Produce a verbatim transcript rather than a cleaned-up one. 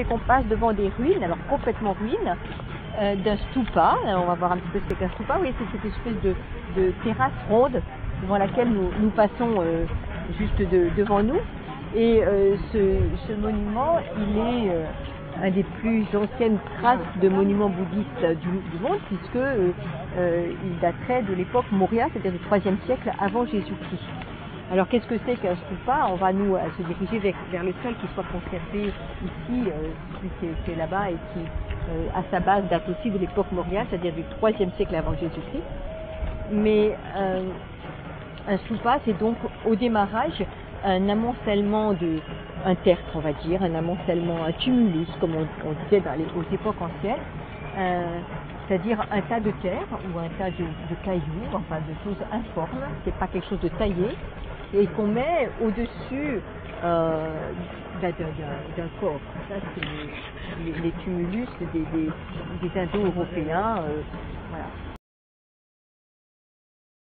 c'est qu'on passe devant des ruines, alors complètement ruines, euh, d'un stupa. Alors, on va voir un petit peu ce qu'est un stupa. Vous voyez, c'est cette espèce de, de terrasse ronde devant laquelle nous, nous passons euh, juste de, devant nous. Et euh, ce, ce monument, il est euh, un des plus anciennes traces de monuments bouddhistes du, du monde, puisque euh, euh, il daterait de l'époque Maurya, c'est-à-dire du troisième siècle avant Jésus-Christ. Alors qu'est-ce que c'est qu'un stupa? On va nous euh, se diriger vers, vers le sol qui soit conservé ici, euh, qui est là-bas et qui, euh, à sa base, date aussi de l'époque Maurya, c'est-à-dire du troisième siècle avant Jésus-Christ. Mais euh, un stupa, c'est donc au démarrage un amoncellement de, un tertre, on va dire, un amoncellement, un tumulus, comme on, on disait dans les, aux époques anciennes, euh, c'est-à-dire un tas de terre ou un tas de, de cailloux, enfin de choses informes, c'est pas quelque chose de taillé, et qu'on met au-dessus euh, d'un corps. Ça, c'est les, les, les tumulus des, des, des Indo-Européens. Euh, voilà.